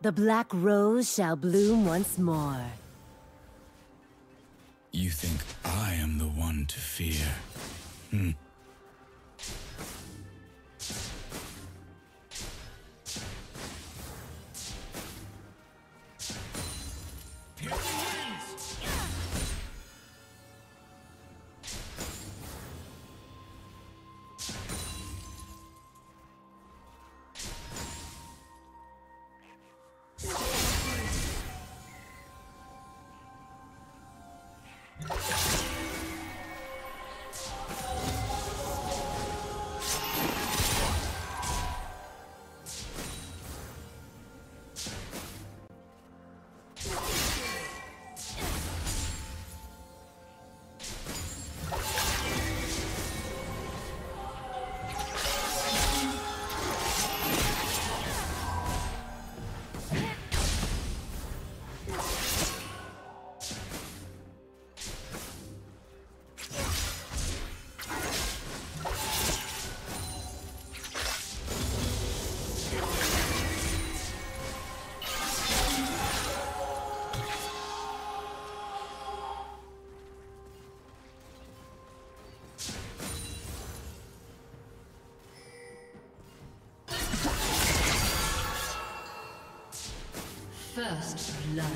The black rose shall bloom once more. You think I am the one to fear? First blood.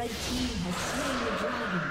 Red team has slain the dragon.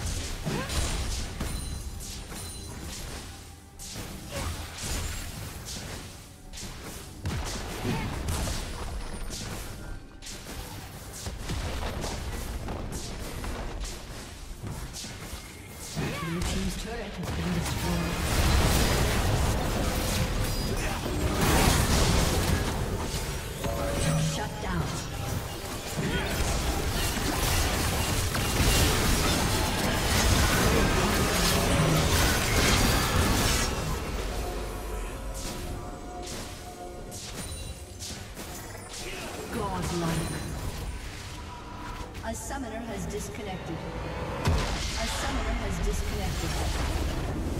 A summoner has disconnected. A summoner has disconnected.